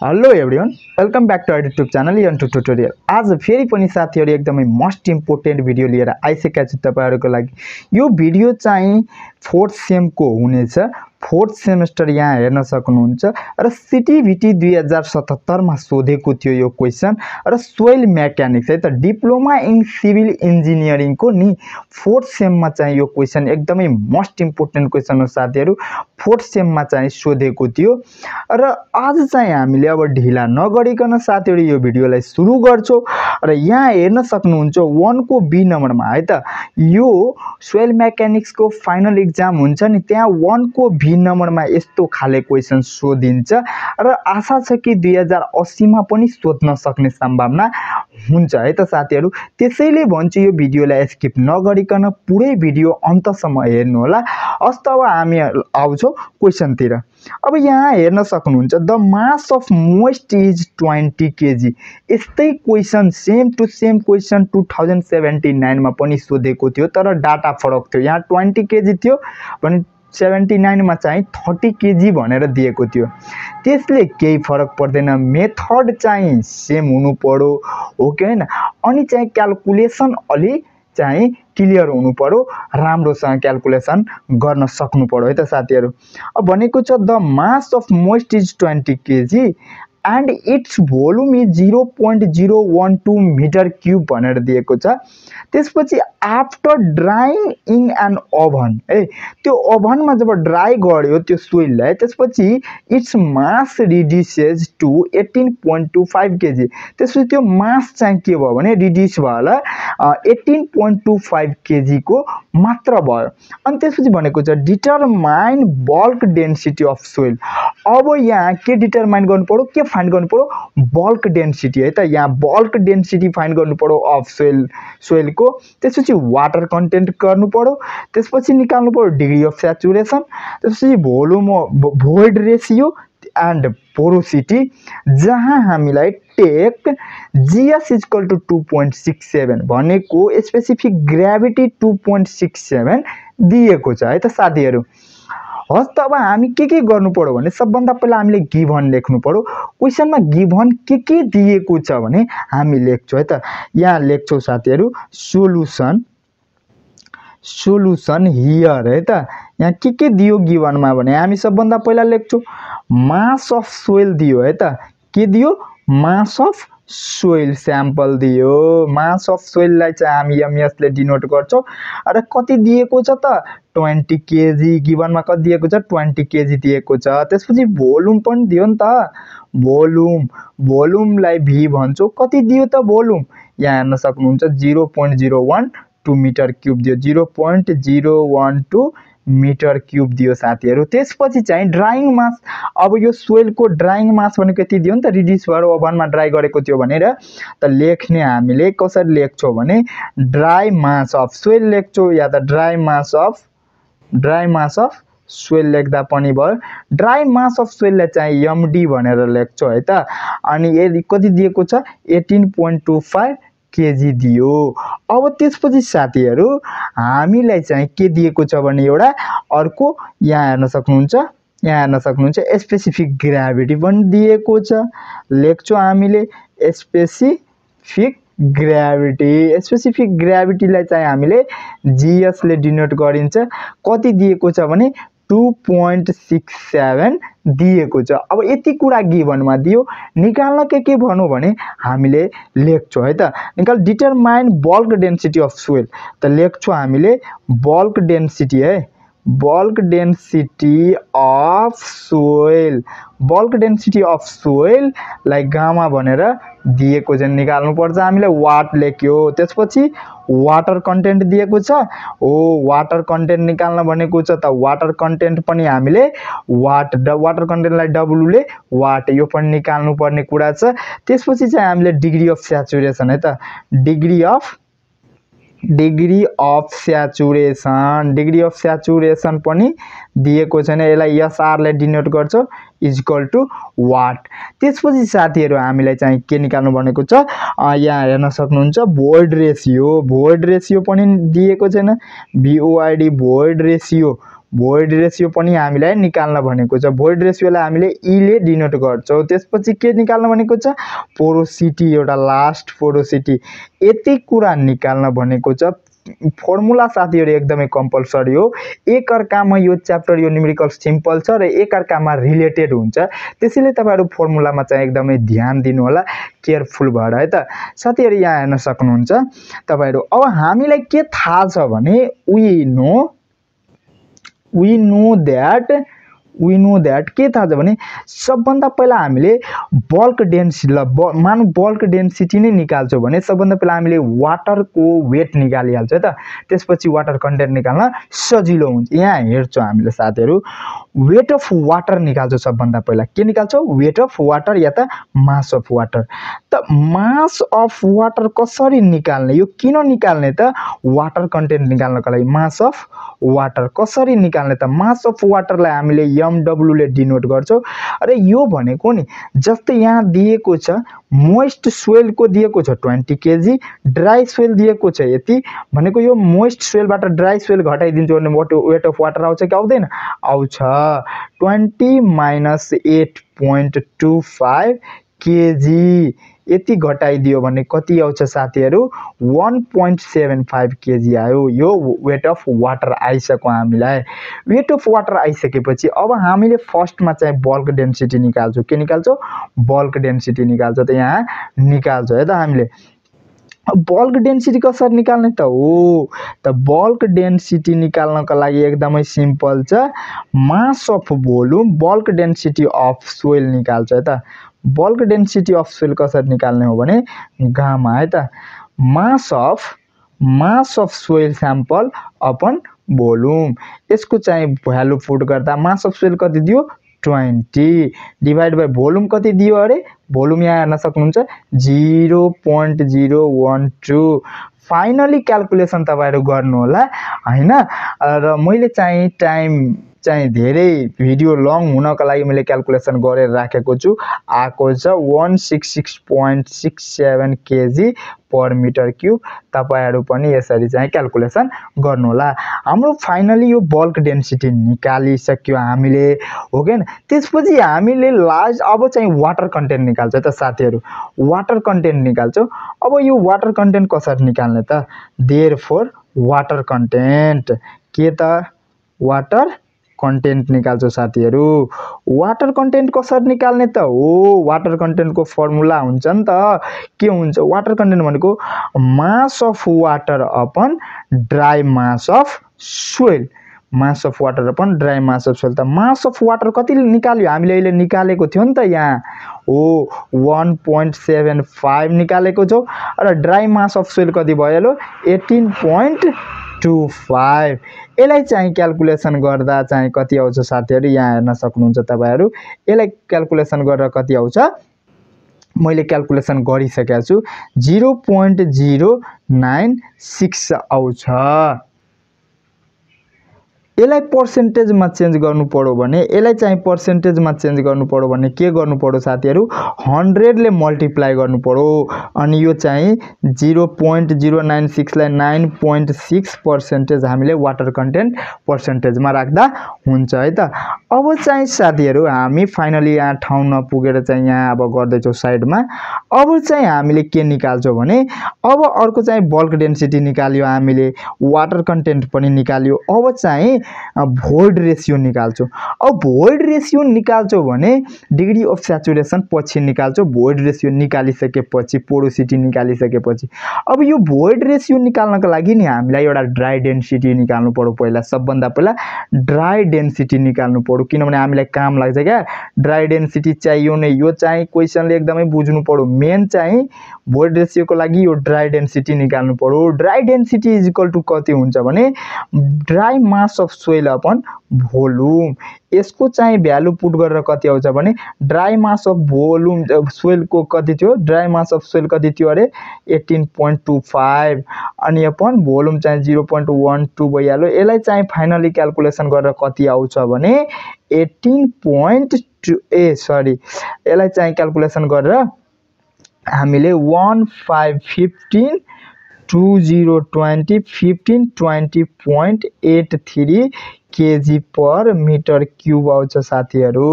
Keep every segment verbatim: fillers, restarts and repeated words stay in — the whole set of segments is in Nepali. Hello everyone, welcome back to our YouTube channel N two tutorial. As a very funny साथ ही और एकदम ही most important video लिया रहा ऐसे क्या चित्ता पर आपको लगे यो video चाहिए fourth sem को होने से फोर्थ सेमेस्टर यहाँ हेर्न सक्नुहुन्छ र सीटीभिटी दुई हजार सतहत्तर मा सोधेको थियो यो क्वेशन र सोइल मेकानिक्स है त डिप्लोमा इन सिभिल इन्जिनियरिङ को नि फोर्थ सेम मा चाहिँ यो क्वेशन एकदमै मोस्ट इम्पोर्टेन्ट क्वेशन हो साथीहरु फोर्थ सेम मा चाहिँ सोधेको थियो र आज चाहिँ हामीले अब ढिला नगरिकन साथीहरु यो भिडियोलाई सुरु गर्छौ र यहाँ हेर्न सक्नुहुन्छ एक को बी नम्बरमा है त यो सोइल मेकानिक्स को फाइनल एक्जाम हुन्छ नि त्यहाँ एक को बी नम्बर में यस्तो खाले क्वेशन सोधिन्छ र आशा छ कि दुई हजार अस्सी मा पनि सोध्न सक्ने सम्भावना हुन्छ है त साथीहरु त्यसैले भन्छु यो भिडियोलाई स्किप नगरिकन पुरै भिडियो अन्तसम्म हेर्नु होला। अस्त अब हामी आउँछौ क्वेशन तिर। अब यहाँ हेर्न सक्नुहुन्छ the mass of moist is बीस केजी यस्तै question same to same question दुई हजार सन्तानब्बे मा पनि सोधेको थियो तर डाटा फरक थियो यहाँ बीस केजी थियो भने उन्यासी मा चाहिँ तीस केजी भनेर दिएको थियो त्यसले केही फरक पर्दैन मेथड चाहिँ सेम हुनु पर्यो ओके हैन अनि चाहिँ क्याल्कुलेसन अलि चाहिँ क्लियर हुनु पर्यो राम्रोसँग क्याल्कुलेसन गर्न सक्नु पर्यो है त साथीहरु। अब भनेको छ the mass of moist is बीस KG and its volume is zero point zero one two metre cube भनेर दिएको छ त्यसपछि after drying in an oven ए त्यो ओभन मा जब ड्राई गर्यो त्यो सोइललाई त्यसपछि इट्स मास रिड्युसेस टु अठार पोइन्ट दुई पाँच केजी त्यसपछि त्यो मास चाहिँ के भयो भने रिड्युस भयो होला अठार पोइन्ट दुई पाँच केजी को मात्र भयो। अनि त्यसपछि भनेको छ determine bulk density of soil अब यहाँ के डिटरमाइन गर्नु पर्यो के फाइन्ड गर्नु पर्यो बल्क डेन्सिटी है त यहाँ बल्क डेन्सिटी फाइन्ड गर्नु पर्यो अफ सोइल सोइल को त्यसपछि वाटर कन्टेन्ट गर्नु पर्यो त्यसपछि निकाल्नु पर्यो डिग्री अफ स्याचुरेसन त्यसपछि volume void ratio and porosity जहाँ हामीलाई take GS equal to two point six seven भनेको specific gravity two point six seven दिएको छ है त साथीहरु। हस् त अब हामी के के गर्नु पर्यो भने सबभन्दा पहिला हामीले गिभन लेख्नु पर्यो क्वेशनमा गिभन के के दिएको छ भने हामी लेख्छौं है त यहाँ लेख्छौं साथीहरु सोलुसन सोलुसन हियर है त यहाँ के के दियो गिभनमा भने हामी सबभन्दा पहिला लेख्छौं मास अफ सोइल दियो है त के दियो मास अफ सोइल स्याम्पल दियो मास अफ सोइल लाई चाहिँ हामी एमएस ले डिनोट गर्छौं र कति दिएको छ त बीस केजी गिवन मा कति दिएको छ बीस केजी दिएको छ त्यसपछि भोल्युम पनि दियो नि त भोल्युम भोल्युम लाई भी भन्छौं कति दियो त भोल्युम यहाँ हेर्न सक्नुहुन्छ zero point zero one two metre cube दियो zero point zero one two metre cube दियो साथीहरु। त्यसपछि चाहिँ ड्राइङ मास अब यो सोइल को ड्राइङ मास भनेको यति दियो नि त रिड्युस भएर ओभनमा ड्राई गरेको थियो भनेर त लेख्ने हामीले कसरी लेख्छौं भने ड्राई मास अफ सोइल लेख्छौं या त dry mass of dry mass of soil लेख्दा पनि भयो ड्राई मास अफ सोइललाई चाहिँ एमडी भनेर लेख्छौं है त अनि यदि कति दिएको छ अठार पोइन्ट दुई पाँच केजी दियो। अब त्यसपछि साथीहरु हामीलाई चाहिँ के दिएको छ भने एउटा अर्को यहाँ हेर्न सक्नुहुन्छ यहाँ हेर्न सक्नुहुन्छ स्पेसिफिक ग्राभिटी पनि दिएको छ लेख्छौं हामीले स्पेसिफिक ग्राभिटी स्पेसिफिक ग्राभिटीलाई चाहिँ हामीले जीएस ले डिनोट गरिन्छ कति दिएको छ भने टू पोइन्ट सिक्स सेभेन दिएको छ। अब यति कुरा गिभनमा दियो निकाल्न के के भन्नु भने हामीले लेख्छौं है त निकाल determine bulk density of soil त लेख्छौं हामीले बल्क डेन्सिटी है bulk density of soil bulk density of soil लाई गामा भनेर दिएको छ निकाल्नु पर्छ हामीले वाट लेख्यो त्यसपछि वाटर कन्टेन्ट दिएको छ ओ वाटर कन्टेन्ट निकाल्न भनेको छ त वाटर कन्टेन्ट पनि हामीले वाट वाटर कन्टेन्टलाई डब्ल्यू ले वाट यो पनि निकाल्नु पर्ने कुरा छ त्यसपछि चाहिँ हामीले डिग्री अफ स्याचुरेसन है त degree of degree of saturation degree of saturation पनि दिएको छैन यसलाई एसआर ले डिनोट गर्छ इक्वल टु वाट। त्यसपछि साथीहरु हामीलाई चाहिँ के निकाल्नु भनेको छ यहाँ हेर्न सक्नुहुन्छ void रेशियो void रेशियो पनि दिएको छैन void void ratio void ratio पनि हामीलाई निकाल्न भनेको छ void रेशियोलाई हामीले e ले डिनोट गर्छौ। त्यसपछि के निकाल्न भनेको छ पोरोसिटी एउटा लास्ट पोरोसिटी यति कुरा निकाल्न भनेको छ। फर्मुला साथीहरु एकदमै कम्पल्सरी हो एकअर्कामा यो च्याप्टर यो न्यूमेरिकल सिम्पल छ र एकअर्कामा रिलेटेड हुन्छ त्यसैले तपाईहरु फर्मुलामा चाहिँ एकदमै ध्यान दिनु होला केयरफुल भएर है त साथीहरु यहाँ हेर्न सक्नुहुन्छ तपाईहरु। अब हामीलाई के थाहा छ भने we know we know that we know that के थाहा छ भने सबभन्दा पहिला हामीले बल्क डेन्सिटी ल मानौ बल्क डेन्सिटी नै निकाल्छौ भने सबभन्दा पहिला हामीले वाटर को वेट निकालिहाल्छ है त त्यसपछि वाटर कन्टेन्ट निकाल्न सजिलो हुन्छ। यहाँ हेर्छौ हामीले साथीहरु वेट अफ वाटर निकाल्छौ सबभन्दा पहिला के निकाल्छौ वेट अफ वाटर या त मास अफ वाटर। त मास अफ वाटर कसरी निकाल्ने यो किन निकाल्ने त वाटर कन्टेन्ट निकाल्नको लागि मास अफ वाटर कसरी निकाल्ने त मास अफ वाटरलाई हामीले एमडब्ल्यू ले डिनोट गर्छौ। अरे यो भनेको नि जस्तै यहाँ दिएको छ मोइस्ट सोइल को दिएको छ बीस केजी ड्राई सोइल दिएको छ यति भनेको यो मोइस्ट सोइलबाट ड्राई सोइल घटाइदिन्छु भने वेट अफ वाटर आउँछ कि आउँदैन आउँछ बीस माइनस आठ पॉइंट दो पाँच केजी यति घटाइदियो भने कति आउँछ साथीहरु एक पॉइंट सात पाँच केजी आयो। यो वेट अफ वाटर आइसक्यो हामीलाई वेट अफ वाटर आइसकेपछि अब हामीले फर्स्टमा चाहिँ बल्क डेन्सिटी निकाल्छौ के निकाल्छौ बल्क डेन्सिटी निकाल्छौ त यहाँ निकाल्छौ है त हामीले। बल्क डेन्सिटी कसरी निकाल्ने त हो त बल्क डेन्सिटी निकाल्नको लागि एकदमै सिम्पल छ mass of volume bulk density of soil निकाल्छ है त बल्क डेन्सिटी अफ सोइल कसरी निकाल्ने हो भने गामा है त mass of mass of soil sample upon volume यसको चाहिँ भ्यालु पुट गर्दा मास अफ सोइल कति दियो बीस डिवाइड बाय भोल्युम कति दियो अरे भोल्युम यहाँ हेर्न सक्नुहुन्छ zero point zero one two. Finally calculation तपाईहरु गर्नु होला हैन र मैले चाहिँ टाइम चाहिँ धेरै भिडियो लङ हुनको लागि मैले क्याल्कुलेसन गरेर राखेको छु आको छ एक सय छयसट्ठी पॉइंट छयसठी केजी पर मीटर क्यूब। तपाईहरु पनि यसरी चाहिँ क्याल्कुलेसन गर्नु होला। हाम्रो फाइनली यो बल्क डेन्सिटी निकालिसक्यो हामीले हो के न। त्यसपछि हामीले लास्ट अब चाहिँ वाटर कन्टेन्ट निकाल्छौ त साथीहरु वाटर कन्टेन्ट निकाल्छौ। अब यो वाटर कन्टेन्ट कसरी निकाल्ने त देयरफोर वाटर कन्टेन्ट के त वाटर कन्टेन्ट निकाल्छौ साथीहरु। वाटर कन्टेन्ट कसरी निकाल्ने त हो वाटर कन्टेन्ट को फर्मुला हुन्छ नि त के हुन्छ वाटर कन्टेन्ट भनेको mass of water upon dry mass of soil mass of water upon dry mass of soil. त मास अफ वाटर कति निकाल्यो हामीले अहिले निकालेको थियो नि त यहाँ हो एक पॉइंट सात पाँच निकालेको छौ र ड्राई मास अफ सोइल कति भयो अठार पॉइंट दो पाँच। यसलाई चाहिँ क्याल्कुलेसन गर्दा चाहिँ कति आउँछ साथीहरु यहाँ हेर्न सक्नुहुन्छ तपाईहरु यसलाई क्याल्कुलेसन गरेर कति आउँछ मैले क्याल्कुलेसन गरिसकेको छु जीरो पॉइंट जीरो नौ छह आउँछ। यसलाई पर्सेन्टेजमा चेन्ज गर्नु पर्यो भने यसलाई चाहिँ पर्सेन्टेजमा चेन्ज गर्नु पर्यो भने के गर्नु पर्यो साथीहरु सय ले मल्टिप्लाई गर्नु पर्यो अनि यो चाहिँ जीरो पॉइंट जीरो नौ छह लाई नौ पॉइंट छह पर्सेन्टेज हामीले वाटर कन्टेन्ट पर्सेन्टेजमा राख्दा हुन्छ है त। अब चाहिँ साथीहरु हामी फाइनली यहाँ ठाउँ नपुगेर चाहिँ यहाँ अब गर्दै छौ साइडमा। अब चाहिँ हामीले के निकाल्छौ भने अब अर्को चाहिँ बल्क डेन्सिटी निकाल्यो हामीले वाटर कन्टेन्ट पनि निकाल्यो अब चाहिँ void रेशियो निकाल्छौ। अब void रेशियो निकाल्छौ भने डिग्री अफ सैचुरेसन पछि निकाल्छौ void रेशियो निकालिसकेपछि पोरोसिटी निकालिसकेपछि। अब यो void रेशियो निकाल्नको लागि नि हामीलाई एउटा ड्राई डेन्सिटी निकाल्नु पर्यो पहिला सबभन्दा पहिला ड्राई डेन्सिटी निकाल्नु पर्यो किनभने हामीलाई काम लाग्छ क्या ड्राई डेन्सिटी चाहियो नै। यो चाहिँ क्वेशनले एकदमै बुझ्नु पर्यो मेन चाहिँ void रेशियो को लागि यो ड्राई डेन्सिटी निकाल्नु पर्यो। Dry density is equal to कति हुन्छ भने dry mass of soil upon volume यसको चाहिँ भ्यालु पुट गरेर कति आउँछ भने dry mass of volume soil को कति थियो ड्राई मास अफ सोइल कति थियो अरे अठार पॉइंट दो पाँच अनि अपन भोल्युम चाहिँ शून्य पॉइंट एक दो भइहालो यसलाई चाहिँ फाइनली क्याल्कुलेसन गरेर कति आउँछ भने अठार पॉइंट दो ए सरी यसलाई चाहिँ क्याल्कुलेसन गरेर हामीले एक हजार पाँच सय पन्ध्र दो हजार बीस, पन्ध्र, पन्ध्र पॉइंट आठ तीन केजी पर मीटर क्यूब आउँछ साथीहरु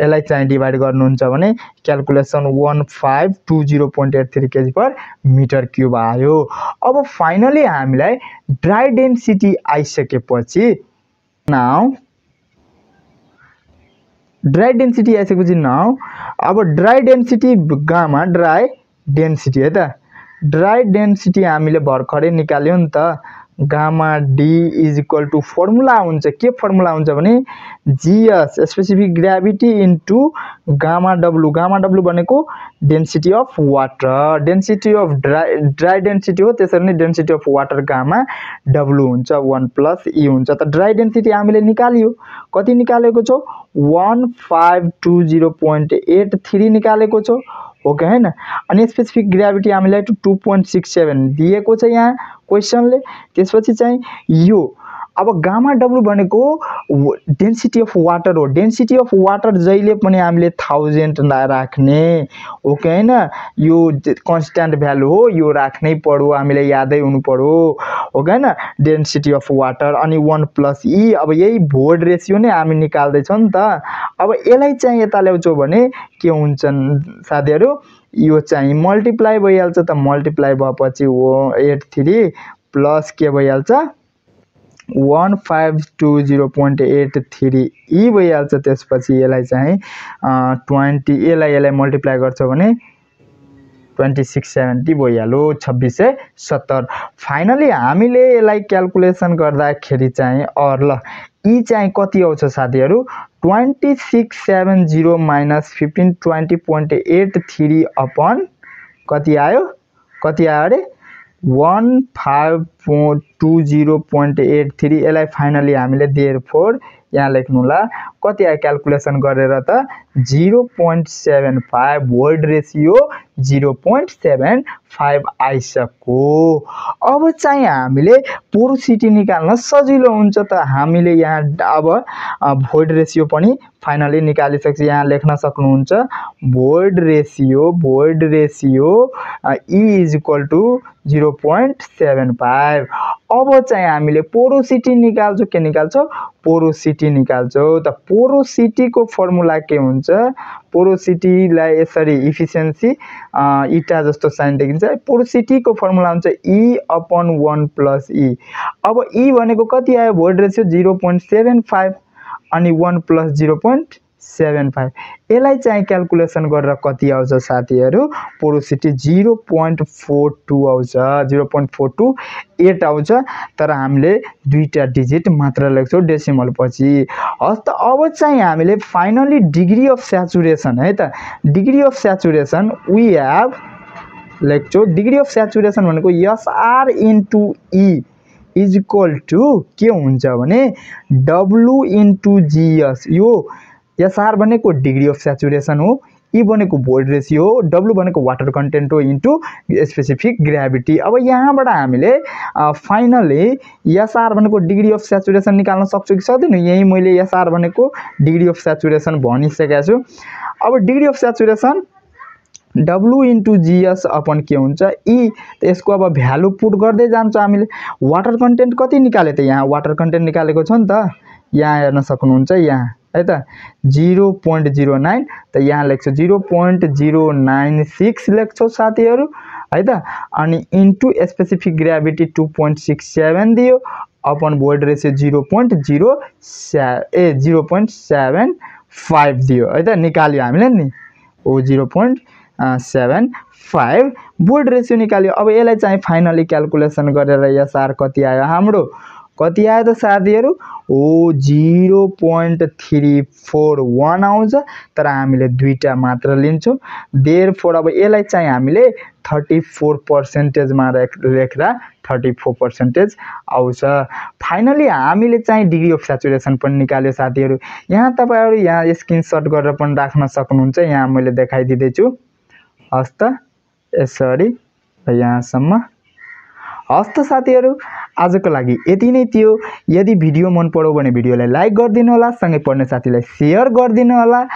यसलाई चाहिँ डिवाइड गर्नुहुन्छ भने क्याल्कुलेसन एक हजार पाँच सय बीस पॉइंट आठ तीन केजी पर मीटर क्यूब आयो। अब फाइनली हामीलाई ड्राई डेन्सिटी आइसकेपछि नाउ ड्राई डेन्सिटी आइसकेपछि नाउ अब dry density gamma dry density है त ड्राई डेन्सिटी हामीले भर्खरै निकाल्यौ नि त gamma D is equal to formula हुन्छ के फर्मुला हुन्छ भने GS specific gravity into gamma W gamma W भनेको density of water density of dry dry density हो त्यसरी नै density of water gamma W हुन्छ एक प्लस ई हुन्छ त ड्राई डेन्सिटी हामीले निकालियो कति निकालेको छौ एक हजार पाँच सय बीस पॉइंट आठ तीन निकालेको छौ ओके है ना अनि स्पेसिफिक ग्रेभिटी हामीलाई दुई पॉइंट छ्यासठ दिएको छ यहाँ क्वेशनले त्यसपछि चाहिँ यो अब गामा डब्लु भनेको डेन्सिटी अफ वाटर हो डेन्सिटी अफ वाटर जहिले पनि हामीले एक हजार ला राख्ने ओके हैन यो कन्स्टन्ट भ्यालु हो यो राख्नै पर्यो हामीले यादै हुनु पर्यो ओके हैन डेन्सिटी अफ वाटर अनि एक प्लस ई अब यही भोड रेशियो नै हामी निकाल्दै छौ नि त अब यसलाई चाहिँ यता ल्याउँछौ भने के हुन्छ साथीहरु यो चाहिँ मल्टिप्लाई भइहाल्छ त मल्टिप्लाई भएपछि हो तिरासी प्लस के भइहाल्छ एक हजार पाँच सय बीस पॉइंट आठ तीन ई भइहाल्छ त्यसपछि यसलाई चाहिँ बीस यसलाई यसलाई मल्टिप्लाई गर्छौ भने दुई हजार छ सय सत्तरी भइहाल्यो छब्बिस सय सत्तर। फाइनली हामीले यसलाई क्याल्कुलेसन गर्दाखेरि चाहिँ और ल ई चाहिँ कति आउँछ साथीहरु दुई हजार छ सय सत्तरी माइनस पंद्रह बीस पॉइंट आठ तीन अपन कति आयो कति आयो अरे एक हजार पाँच सय बीस पॉइंट आठ तीन यसलाई फाइनली हामीले देयरफोर यहाँ लेख्नुला कति आयो क्याल्कुलेसन गरेर त शून्य पॉइंट सात पाँच भोल्ड रेशियो शून्य पॉइंट सात पाँच आइसक्यो। अब चाहिँ हामीले पोरोसिटी निकाल्न सजिलो हुन्छ त हामीले यहाँ अब भोल्ड रेशियो पनि फाइनली निकालिसक्छ यहाँ लेख्न सक्नुहुन्छ void ratio void ratio E is equal to शून्य पॉइंट सात पाँच। अब चाहिँ हामीले पोरोसिटी निकाल्छौ के निकाल्छौ पोरोसिटी निकाल्छौ त पोरोसिटी को फर्मुला के हुन्छ पोरोसिटी लाई यसरी एफिशिएन्सी इटा जस्तो साइन देखिन्छ पोरोसिटी को फर्मुला हुन्छ ई अपन एक प्लस ई अब ई भनेको कति आयो भोल्ड रेशियो शून्य पॉइंट सात पाँच अनि एक प्लस शून्य पॉइंट सात पाँच यसलाई चाहिँ क्याल्कुलेसन गरेर कति आउँछ साथीहरु पोरोसिटी शून्य पॉइंट चार दुई आउँछ शून्य पॉइंट चार दुई आठ आउँछ तर हामीले दुईटा डिजिट मात्र लेख्छौ डेसिमल पछि हस् त। अब चाहिँ हामीले फाइनली डिग्री अफ स्याचुरेसन है त degree of saturation we have लेख्छौ डिग्री अफ स्याचुरेसन भनेको SR into E is equal to के हुन्छ भने डब्लु इन्टु जीएस यो एसआर भनेको डिग्री अफ स्याचुरेसन हो ई भनेको भोल्ट रेशियो हो डब्लु भनेको वाटर कन्टेन्ट हो इन्टु स्पेसिफिक ग्रेभिटी। अब यहाँबाट हामीले फाइनली एसआर भनेको डिग्री अफ स्याचुरेसन निकाल्न सक्छु कि सक्दैन यही मैले एसआर भनेको डिग्री अफ स्याचुरेसन भनिसकेको छु। अब degree of saturation W into GS upon के हुन्छ ई त यसको अब भ्यालु पुट गर्दै जान्छ हामीले वाटर कन्टेन्ट कति निकाले त यहाँ वाटर कन्टेन्ट निकालेको छ नि त यहाँ हेर्न सक्नुहुन्छ यहाँ है त शून्य पॉइंट शून्य नौ त यहाँ लेख्छौ शून्य पॉइंट शून्य नौ छह लेख्छौ साथीहरु है त अनि इन्टु स्पेसिफिक ग्रेभिटी दुई पॉइंट छ्यासठ दियो अपन भोल्ट रेशियो शून्य पॉइंट शून्य सात पाँच दियो है त निकाल्यो हामीले नि ओ शून्य पॉइंट सात पाँच भोल्ट रेशियो निकाल्यो। अब यसलाई चाहिँ फाइनली क्याल्कुलेसन गरेर एसआर कति आयो हाम्रो कति आयो त साथीहरु ओ zero point three four one आउँछ तर हामीले दुईटा मात्र लिन्छौं देयरफोर अब यसलाई चाहिँ हामीले thirty-four percent मा लेख्दा thirty-four percent आउँछ फाइनली हामीले चाहिँ डिग्री अफ सैचुरेसन पनि निकाल्यो साथीहरु यहाँ तपाईहरु यहाँ स्क्रिनशट गरेर पनि राख्न सक्नुहुन्छ यहाँ मैले देखाइदिदै छु हस्त यसरी यहाँ सम्म हस्त साथीहरु आजको लागि यति नै थियो यदि भिडियो मन पर्यो भने भिडियोलाई लाइक गर्दिनु होला सँगै पढ्ने साथीलाई शेयर गर्दिनु होला।